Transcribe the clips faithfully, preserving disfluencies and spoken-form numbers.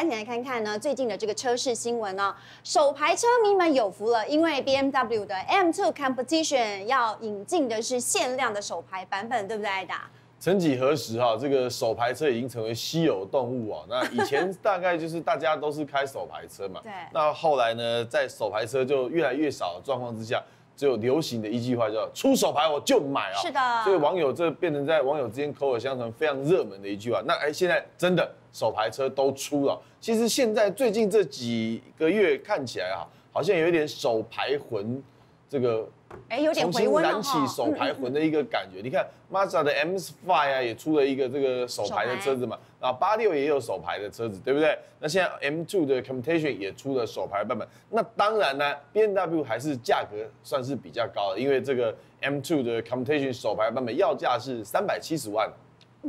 带你来看看呢最近的这个车市新闻哦，手牌车迷们有福了，因为 B M W 的 M two Competition 要引进的是限量的手牌版本，对不对，艾达？ 曾几何时哈、啊，这个手排车已经成为稀有动物啊。那以前大概就是大家都是开手排车嘛。对。那后来呢，在手排车就越来越少的状况之下，只有流行的一句话叫“出手排我就买啊”。是的。所以网友这变成在网友之间口耳相传非常热门的一句话。那哎、欸，现在真的手排车都出了。其实现在最近这几个月看起来啊，好像有一点手排魂这个。 哎，有点回温了哈，重新燃起手排魂的一个感觉。嗯嗯、你看 Mazda 的 M five 啊，也出了一个这个手排的车子嘛。啊， 八六也有手排的车子，对不对？那现在 M two 的 Competition 也出了手排版本。那当然呢、啊、，B M W 还是价格算是比较高的，因为这个 M two 的 Competition 手排版本要价是三百七十万，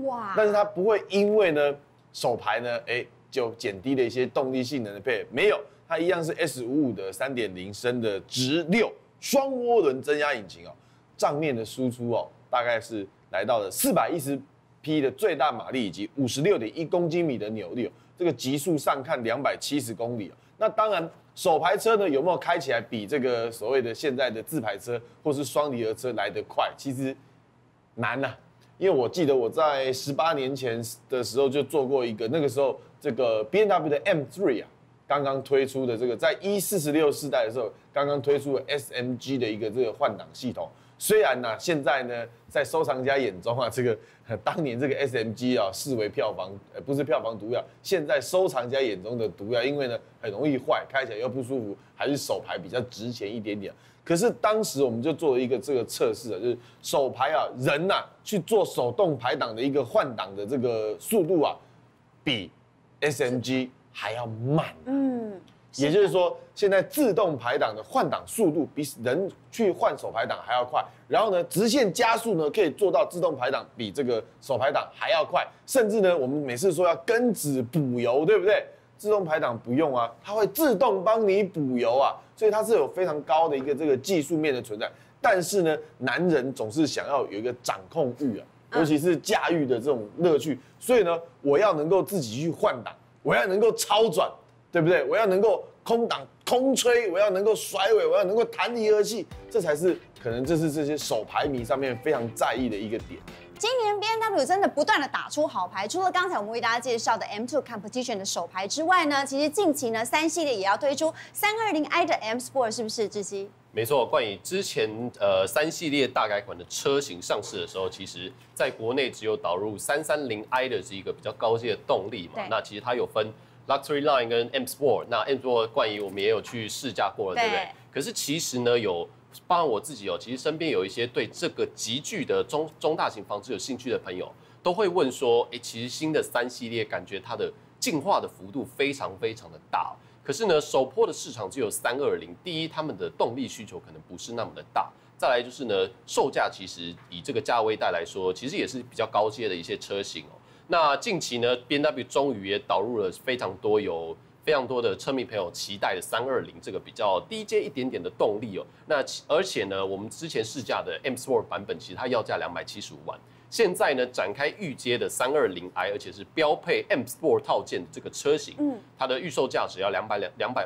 哇！但是它不会因为呢手排呢，哎，就减低了一些动力性能的配备，没有，它一样是 S 五十五的 三点零升的直六。 双涡轮增压引擎哦，账面的输出哦，大概是来到了四百一十匹的最大马力以及 五十六点一公斤米的扭力哦。这个极速上看两百七十公里哦。那当然，手排车呢有没有开起来比这个所谓的现在的自排车或是双离合车来得快？其实难呐、啊，因为我记得我在十八年前的时候就做过一个，那个时候这个 B M W 的 M three 啊。 刚刚推出的这个，在 E 四十六 世代的时候，刚刚推出了 S M G 的一个这个换挡系统。虽然呢、啊，现在呢，在收藏家眼中啊，这个当年这个 S M G 啊视为票房，呃，不是票房毒药，现在收藏家眼中的毒药，因为呢很容易坏，开起来又不舒服，还是手排比较值钱一点点。可是当时我们就做了一个这个测试啊，就是手排啊人呐、啊、去做手动排档的一个换挡的这个速度啊，比 S M G。 还要慢、啊，嗯，也就是说，现在自动排档的换挡速度比人去换手排档还要快，然后呢，直线加速呢可以做到自动排档比这个手排档还要快，甚至呢，我们每次说要跟指补油，对不对？自动排档不用啊，它会自动帮你补油啊，所以它是有非常高的一个这个技术面的存在。但是呢，男人总是想要有一个掌控欲啊，尤其是驾驭的这种乐趣，所以呢，我要能够自己去换挡。 我要能够超转，对不对？我要能够空挡、空吹，我要能够甩尾，我要能够弹离合器，这才是可能这是这些手排迷上面非常在意的一个点。今年 B M W 真的不断的打出好牌，除了刚才我们为大家介绍的 M two Competition 的手排之外呢，其实近期呢三系列也要推出 三二零i 的 M Sport， 是不是志熙？ 没错，冠宇之前呃三系列大改款的车型上市的时候，其实在国内只有导入 三三零i 的是一个比较高阶的动力嘛。那其实它有分 Luxury Line 跟 M Sport。那 M Sport 冠宇我们也有去试驾过了， 对, 对不对？可是其实呢，有包含我自己哦，其实身边有一些对这个极具的中中大型房车有兴趣的朋友，都会问说，哎，其实新的三系列感觉它的进化的幅度非常非常的大。 可是呢，首波的市场只有三二零。第一，他们的动力需求可能不是那么的大；再来就是呢，售价其实以这个价位带来说，其实也是比较高阶的一些车型哦。那近期呢 ，B M W 终于也导入了非常多有非常多的车迷朋友期待的三二零这个比较低阶一点点的动力哦。那而且呢，我们之前试驾的 M Sport 版本，其实它要价两百七十五万。 现在呢，展开预接的 三二零i， 而且是标配 M Sport 套件的这个车型，嗯、它的预售价只要两百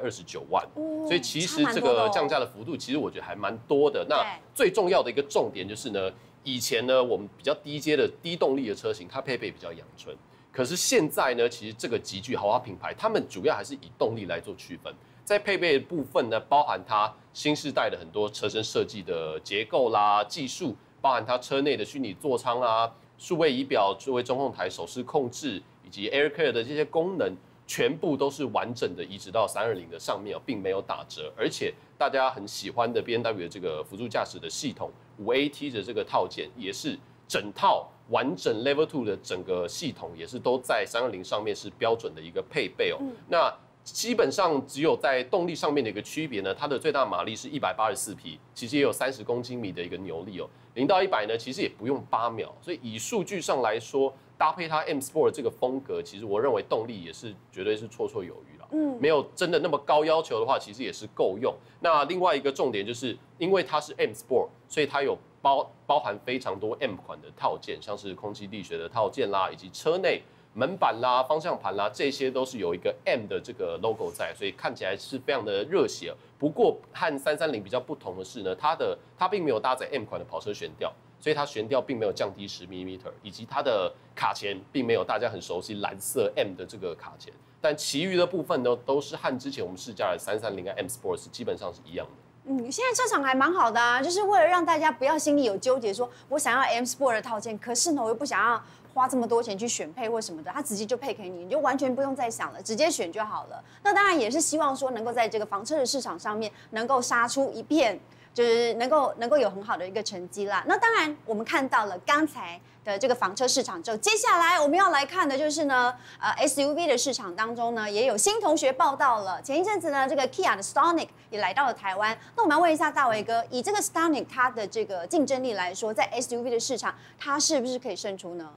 二十九万，嗯、所以其实这个降价的幅度，其实我觉得还蛮多的。那最重要的一个重点就是呢，以前呢我们比较低阶的低动力的车型，它配备比较阳春，可是现在呢，其实这个极具豪华品牌，他们主要还是以动力来做区分。 在配备的部分呢，包含它新世代的很多车身设计的结构啦、技术，包含它车内的虚拟座舱啦、数位仪表、数位中控台、手势控制以及 AirCare 的这些功能，全部都是完整的移植到三二零的上面，并没有打折。而且大家很喜欢的 B M W 的这个辅助驾驶的系统 五 A T 的这个套件，也是整套完整 Level two 的整个系统，也是都在三二零上面是标准的一个配备哦。嗯、那 基本上只有在动力上面的一个区别呢，它的最大马力是一百八十四匹，其实也有三十公斤米的一个扭力哦。零到一百呢，其实也不用八秒，所以以数据上来说，搭配它 M Sport 这个风格，其实我认为动力也是绝对是绰绰有余了。嗯，没有真的那么高要求的话，其实也是够用。那另外一个重点就是，因为它是 M Sport， 所以它有包包含非常多 M 款的套件，像是空气力学的套件啦，以及车内门板啦、方向盘啦，这些都是有一个 M 的这个 logo 在，所以看起来是非常的热血。不过和三三零比较不同的是呢，它的它并没有搭载 M 款的跑车悬吊，所以它悬吊并没有降低十毫米， 以及它的卡钳并没有大家很熟悉蓝色 M 的这个卡钳。但其余的部分呢，都是和之前我们试驾的三三零跟 M Sport 是基本上是一样的。 嗯，现在车厂还蛮好的啊，就是为了让大家不要心里有纠结，说我想要 M Sport 的套件，可是呢我又不想要花这么多钱去选配或什么的，它直接就配给你，你就完全不用再想了，直接选就好了。那当然也是希望说能够在这个房车的市场上面能够杀出一片，就是能够能够有很好的一个成绩啦。那当然我们看到了刚才的这个房车市场之后，接下来我们要来看的就是呢，呃 S U V 的市场当中呢，也有新同学报道了。前一阵子呢，这个 Kia 的 Stonic 也来到了台湾。那我们要问一下大维哥，以这个 Stonic 它的这个竞争力来说，在 S U V 的市场，它是不是可以胜出呢？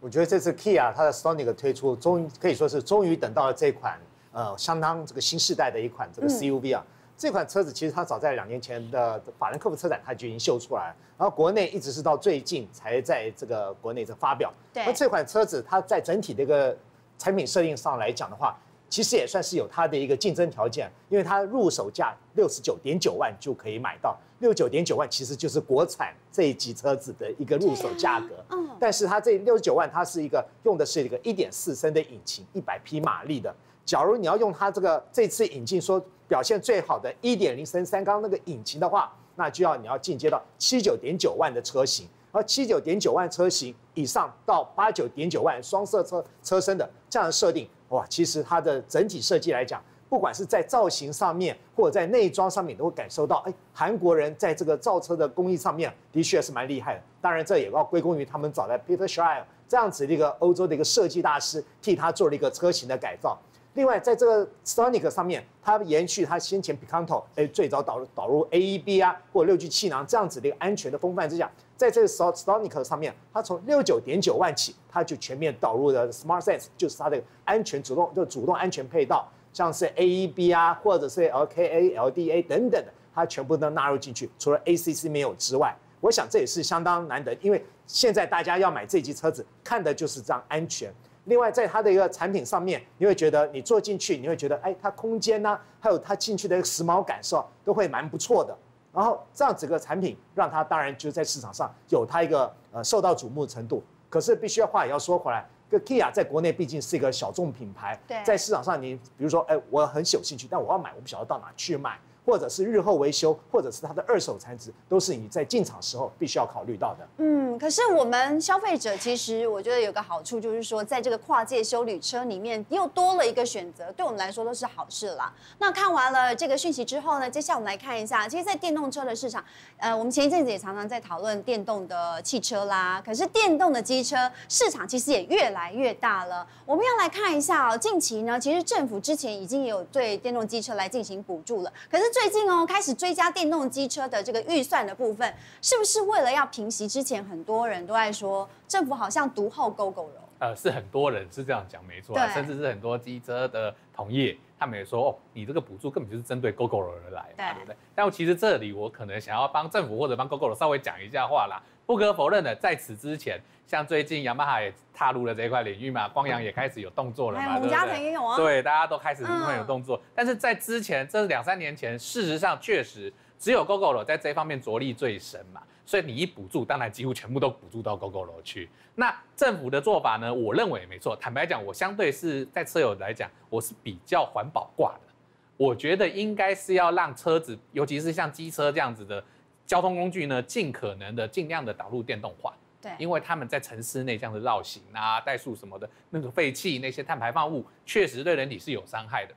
我觉得这次 Kia 它的 Stonic 的推出，终于可以说是终于等到了这款呃相当这个新世代的一款这个 C U V 啊。嗯 这款车子其实它早在两年前的法兰克福车展它就已经秀出来，然后国内一直是到最近才在这个国内这发表。对，那这款车子它在整体的一个产品设定上来讲的话，其实也算是有它的一个竞争条件，因为它入手价六十九点九万就可以买到，六九点九万其实就是国产这一级车子的一个入手价格。啊、嗯，但是它这六十九万它是一个用的是一个一点四升的引擎，一百匹马力的。 假如你要用它这个这次引进说表现最好的 一点零 升三缸那个引擎的话，那就要你要进阶到 七十九点九 万的车型，而 七十九点九 万车型以上到 八十九点九 万双色车车身的这样的设定，哇，其实它的整体设计来讲，不管是在造型上面或者在内装上面，都会感受到，哎，韩国人在这个造车的工艺上面的确是蛮厉害的。当然，这也要归功于他们早在 Peter Schreyer 这样子的一个欧洲的一个设计大师替他做了一个车型的改造。 另外，在这个 Stonic 上面，它延续它先前 Picanto 哎最早导入导入 A E B 啊或六 G 气囊这样子的一个安全的风范之下，在这个 Stonic 上面，它从 六十九点九 万起，它就全面导入了 Smart Sense， 就是它的安全主动就主动安全配套，像是 A E B 啊或者是 L K A、L D A 等等的，它全部都纳入进去，除了 A C C 没有之外，我想这也是相当难得，因为现在大家要买这级车子，看的就是这样安全。 另外，在它的一个产品上面，你会觉得你坐进去，你会觉得，哎，它空间呢、啊，还有它进去的时髦感受，都会蛮不错的。然后这样子个产品，让它当然就在市场上有它一个呃受到瞩目程度。可是必须的话也要说回来，这 Kia 在国内毕竟是一个小众品牌，在市场上你比如说，哎，我很有兴趣，但我要买，我不晓得到哪去买。 或者是日后维修，或者是它的二手残值，都是你在进场时候必须要考虑到的。嗯，可是我们消费者其实我觉得有个好处就是说，在这个跨界休旅车里面又多了一个选择，对我们来说都是好事啦。那看完了这个讯息之后呢，接下来我们来看一下，其实，在电动车的市场，呃，我们前一阵子也常常在讨论电动的汽车啦，可是电动的机车市场其实也越来越大了。我们要来看一下哦，近期呢，其实政府之前已经有对电动机车来进行补助了，可是 最近哦，开始追加电动机车的这个预算的部分，是不是为了要平息之前很多人都在说政府好像独后 Gogoro？ 呃，是很多人是这样讲，没错、啊，甚至是很多机车的同业，他们也说哦，你这个补助根本就是针对 Gogoro 而来嘛， 对, 对不对？但其实这里我可能想要帮政府或者帮 Gogoro 稍微讲一下话啦。不可否认的，在此之前，像最近雅马哈也踏入了这一块领域嘛，光阳也开始有动作了嘛，哎、对不对？我们家庭也有啊。对，大家都开始慢慢有动作。嗯、但是在之前这两三年前，事实上确实只有 Gogoro 在这方面着力最深嘛，所以你一补助，当然几乎全部都补助到 Gogoro 去。那政府的做法呢，我认为也没错。坦白讲，我相对是在车友来讲，我是比较环保挂的。我觉得应该是要让车子，尤其是像机车这样子的 交通工具呢，尽可能的、尽量的导入电动化，对，因为他们在城市内这样的绕行啊、怠速什么的，那个废气、那些碳排放物，确实对人体是有伤害的。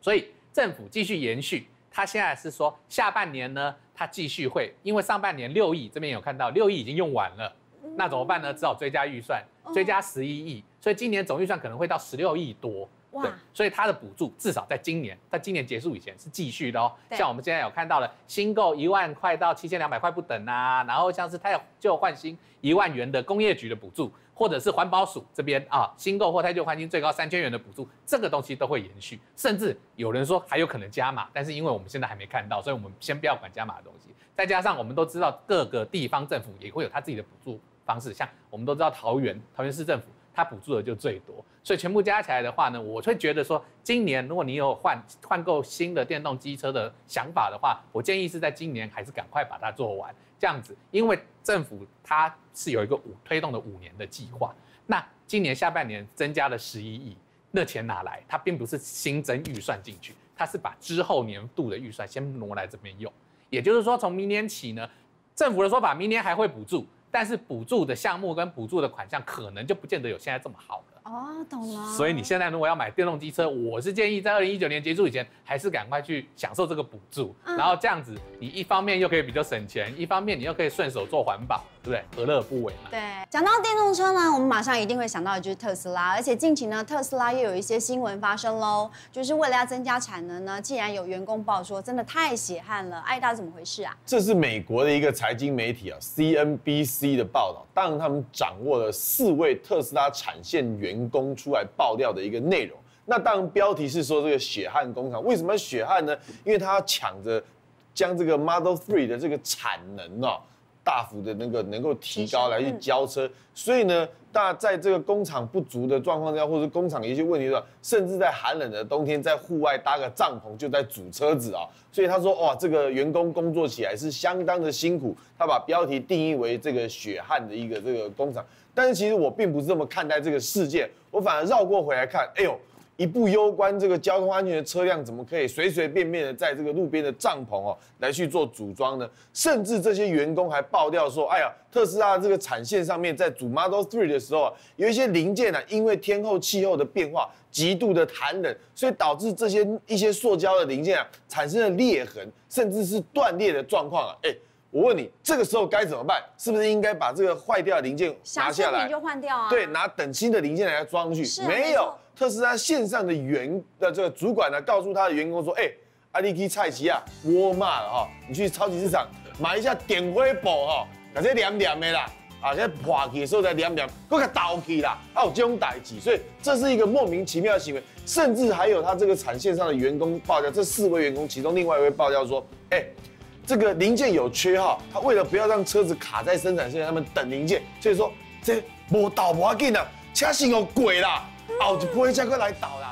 所以政府继续延续，它现在是说下半年呢，它继续会，因为上半年六亿这边有看到，六亿已经用完了，那怎么办呢？只好追加预算，追加十一亿，所以今年总预算可能会到十六亿多。 对，所以它的补助至少在今年，在今年结束以前是继续的哦。像我们现在有看到了新购一万块到七千两百块不等啊，然后像是汰旧换新一万元的工业局的补助，或者是环保署这边啊新购或汰旧换新最高三千元的补助，这个东西都会延续，甚至有人说还有可能加码，但是因为我们现在还没看到，所以我们先不要管加码的东西。再加上我们都知道各个地方政府也会有他自己的补助方式，像我们都知道桃园，桃园市政府。 他它补助的就最多。所以全部加起来的话呢，我会觉得说，今年如果你有换换购新的电动机车的想法的话，我建议是在今年还是赶快把它做完，这样子，因为政府它是有一个五推动的五年的计划，那今年下半年增加了十一亿。 那钱哪来？它并不是新增预算进去，它是把之后年度的预算先挪来这边用。也就是说，从明年起呢，政府的说法，明年还会补助，但是补助的项目跟补助的款项可能就不见得有现在这么好了。哦，懂了。所以你现在如果要买电动机车，我是建议在二零一九年结束以前，还是赶快去享受这个补助。嗯、然后这样子，你一方面又可以比较省钱，一方面你又可以顺手做环保，对不对？何乐不为嘛？对。 讲到电动车呢，我们马上一定会想到的就是特斯拉，而且近期呢，特斯拉又有一些新闻发生喽，就是为了要增加产能呢，竟然有员工报说真的太血汗了，艾达怎么回事啊？这是美国的一个财经媒体啊 C N B C 的报道，当然他们掌握了四位特斯拉产线员工出来爆料的一个内容。那当然标题是说这个血汗工厂，为什么血汗呢？因为他抢着将这个 Model three 的这个产能啊。 大幅的那个能够提高来去交车，嗯、所以呢，那在这个工厂不足的状况下，或者工厂一些问题的，甚至在寒冷的冬天，在户外搭个帐篷就在煮车子啊、哦。所以他说，哇，这个员工工作起来是相当的辛苦。他把标题定义为这个血汗的一个这个工厂，但是其实我并不是这么看待这个事件，我反而绕过回来看，哎呦。 一部攸关这个交通安全的车辆，怎么可以随随便便的在这个路边的帐篷哦来去做组装呢？甚至这些员工还爆料说：“哎呀，特斯拉这个产线上面在组 Model three 的时候啊，有一些零件呢、啊，因为天候气候的变化，极度的寒冷，所以导致这些一些塑胶的零件啊产生了裂痕，甚至是断裂的状况啊。”哎。 我问你，这个时候该怎么办？是不是应该把这个坏掉的零件拿下来，就换掉啊？对，拿等新的零件来装上去。啊、没有，特斯拉线上的员的这个主管呢，告诉他的员工说：“哎、欸，阿力基菜奇啊，沃尔玛了哈，你去超级市场买一下点灰布哈，把这凉凉的啦，啊，这破去的时候再凉凉，搁个倒去啦，还有这种代志。所以这是一个莫名其妙的行为，甚至还有他这个产线上的员工爆料，这四位员工其中另外一位爆料说：，哎、欸。 这个零件有缺哈，他为了不要让车子卡在生产线，他们等零件，所以说这没倒不要紧啦，车型有鬼啦，后一批才过来倒啦。